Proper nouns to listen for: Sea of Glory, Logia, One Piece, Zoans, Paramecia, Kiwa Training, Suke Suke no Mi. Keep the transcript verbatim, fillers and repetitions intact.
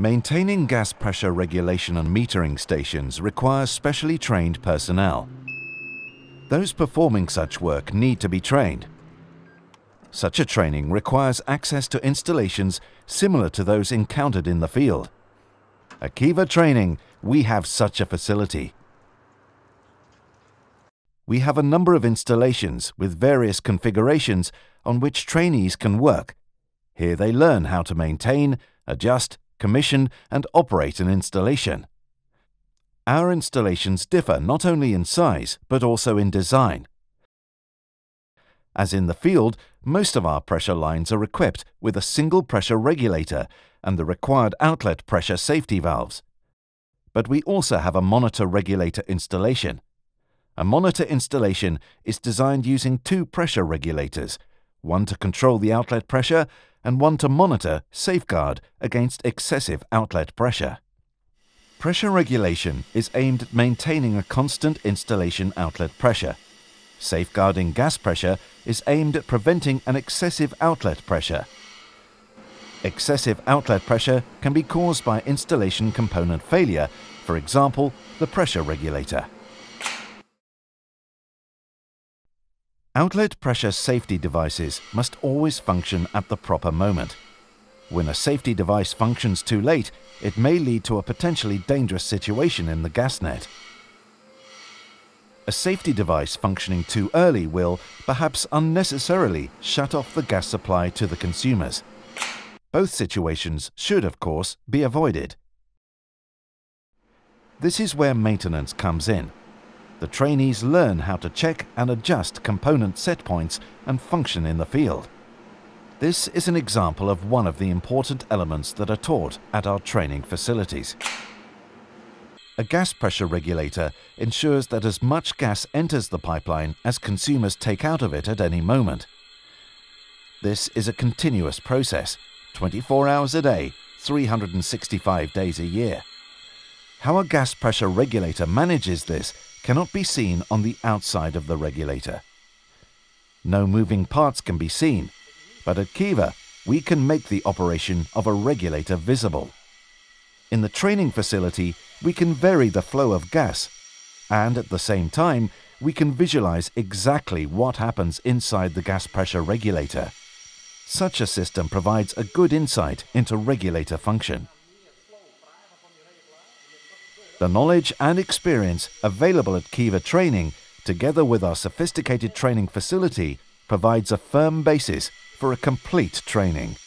Maintaining gas pressure regulation and metering stations requires specially trained personnel. Those performing such work need to be trained. Such a training requires access to installations similar to those encountered in the field. At Kiwa Training, we have such a facility. We have a number of installations with various configurations on which trainees can work. Here they learn how to maintain, adjust, commission and operate an installation. Our installations differ not only in size but also in design. As in the field, most of our pressure lines are equipped with a single pressure regulator and the required outlet pressure safety valves. But we also have a monitor regulator installation. A monitor installation is designed using two pressure regulators, one to control the outlet pressure and one to monitor, safeguard against excessive outlet pressure. Pressure regulation is aimed at maintaining a constant installation outlet pressure. Safeguarding gas pressure is aimed at preventing an excessive outlet pressure. Excessive outlet pressure can be caused by installation component failure, for example, the pressure regulator. Outlet pressure safety devices must always function at the proper moment. When a safety device functions too late, it may lead to a potentially dangerous situation in the gas net. A safety device functioning too early will, perhaps unnecessarily, shut off the gas supply to the consumers. Both situations should, of course, be avoided. This is where maintenance comes in. The trainees learn how to check and adjust component set points and function in the field. This is an example of one of the important elements that are taught at our training facilities. A gas pressure regulator ensures that as much gas enters the pipeline as consumers take out of it at any moment. This is a continuous process, twenty-four hours a day, three hundred sixty-five days a year. How a gas pressure regulator manages this cannot be seen on the outside of the regulator. No moving parts can be seen, but at Kiwa we can make the operation of a regulator visible. In the training facility we can vary the flow of gas and at the same time we can visualize exactly what happens inside the gas pressure regulator. Such a system provides a good insight into regulator function. The knowledge and experience available at Kiwa Training, together with our sophisticated training facility, provides a firm basis for a complete training.